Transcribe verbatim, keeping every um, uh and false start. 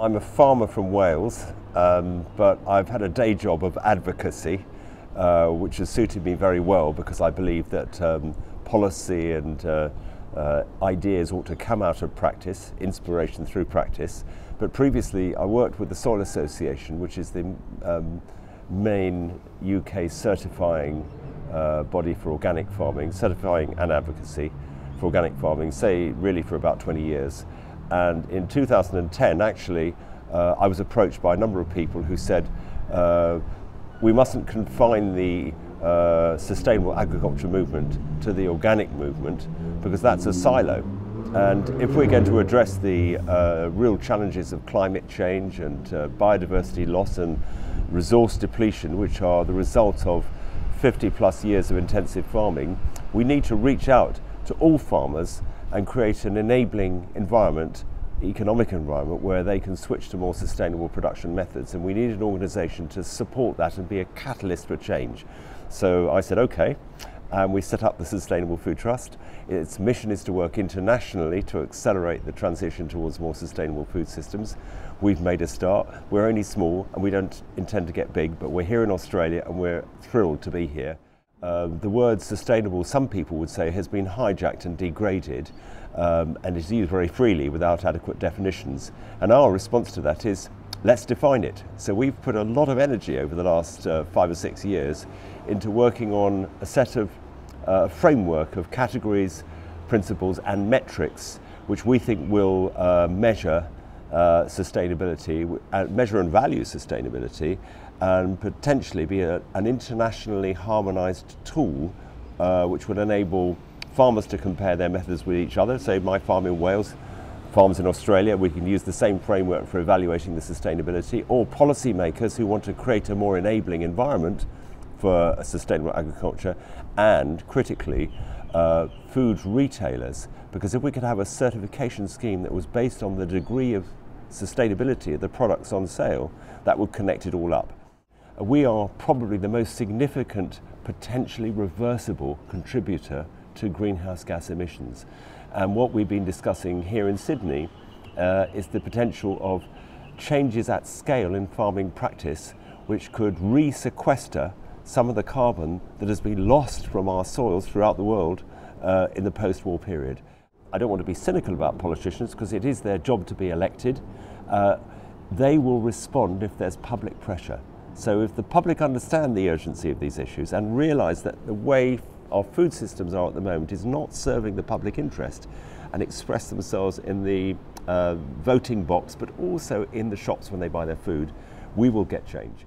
I'm a farmer from Wales, um, but I've had a day job of advocacy, uh, which has suited me very well because I believe that um, policy and uh, uh, ideas ought to come out of practice, inspiration through practice. But previously I worked with the Soil Association, which is the um, main U K certifying uh, body for organic farming, certifying and advocacy for organic farming, say really for about twenty years. And in two thousand ten, actually, uh, I was approached by a number of people who said, uh, we mustn't confine the uh, sustainable agriculture movement to the organic movement, because that's a silo. And if we're going to address the uh, real challenges of climate change and uh, biodiversity loss and resource depletion, which are the result of fifty plus years of intensive farming, we need to reach out to all farmers and create an enabling environment, economic environment, where they can switch to more sustainable production methods. And we need an organisation to support that and be a catalyst for change. So I said, okay, and we set up the Sustainable Food Trust. Its mission is to work internationally to accelerate the transition towards more sustainable food systems. We've made a start. We're only small and we don't intend to get big, but we're here in Australia and we're thrilled to be here. Uh, the word sustainable, some people would say, has been hijacked and degraded, um, and is used very freely without adequate definitions. And our response to that is, let's define it. So we've put a lot of energy over the last uh, five or six years into working on a set of uh, framework of categories, principles and metrics, which we think will uh, measure uh, sustainability, uh, measure and value sustainability, and potentially be a, an internationally harmonised tool uh, which would enable farmers to compare their methods with each other. So my farm in Wales, farms in Australia, we can use the same framework for evaluating the sustainability, or policymakers who want to create a more enabling environment for sustainable agriculture, and critically uh, food retailers. Because if we could have a certification scheme that was based on the degree of sustainability of the products on sale, that would connect it all up. We are probably the most significant potentially reversible contributor to greenhouse gas emissions, and what we've been discussing here in Sydney uh, is the potential of changes at scale in farming practice which could re-sequester some of the carbon that has been lost from our soils throughout the world uh, in the post-war period. I don't want to be cynical about politicians because it is their job to be elected. Uh, they will respond if there's public pressure. So if the public understand the urgency of these issues and realise that the way our food systems are at the moment is not serving the public interest, and express themselves in the uh, voting box but also in the shops when they buy their food, we will get change.